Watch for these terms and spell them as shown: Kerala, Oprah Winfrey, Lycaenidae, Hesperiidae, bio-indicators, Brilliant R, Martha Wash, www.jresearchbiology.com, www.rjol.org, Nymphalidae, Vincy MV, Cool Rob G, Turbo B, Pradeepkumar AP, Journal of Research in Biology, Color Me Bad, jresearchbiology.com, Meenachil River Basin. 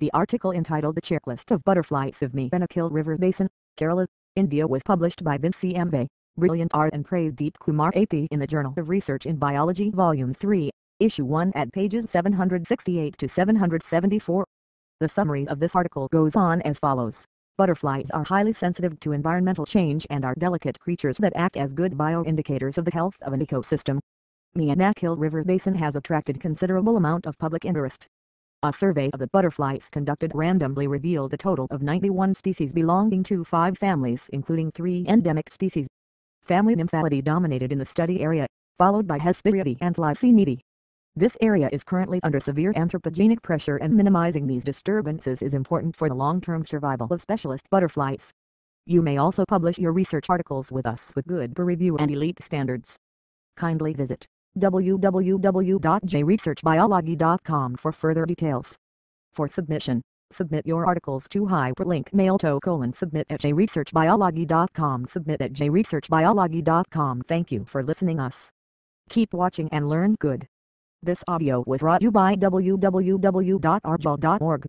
The article entitled The Checklist of Butterflies of Meenachil River Basin, Kerala, India was published by Vincy MV, Brilliant R and Pradeepkumar AP in the Journal of Research in Biology Volume 3, Issue 1 at pages 768 to 774. The summary of this article goes on as follows. Butterflies are highly sensitive to environmental change and are delicate creatures that act as good bioindicators of the health of an ecosystem. Meenachil River Basin has attracted considerable amount of public interest. A survey of the butterflies conducted randomly revealed a total of 91 species belonging to 5 families, including 3 endemic species. Family Nymphalidae dominated in the study area, followed by Hesperiidae and Lycaenidae. This area is currently under severe anthropogenic pressure, and minimizing these disturbances is important for the long-term survival of specialist butterflies. You may also publish your research articles with us with good peer review and elite standards. Kindly visit www.jresearchbiology.com for further details. For submission, submit your articles to hyperlink mail to @jresearchbiology.com. submit@jresearchbiology.com. Thank you for listening us. Keep watching and learn good. This audio was brought to you by www.rjol.org.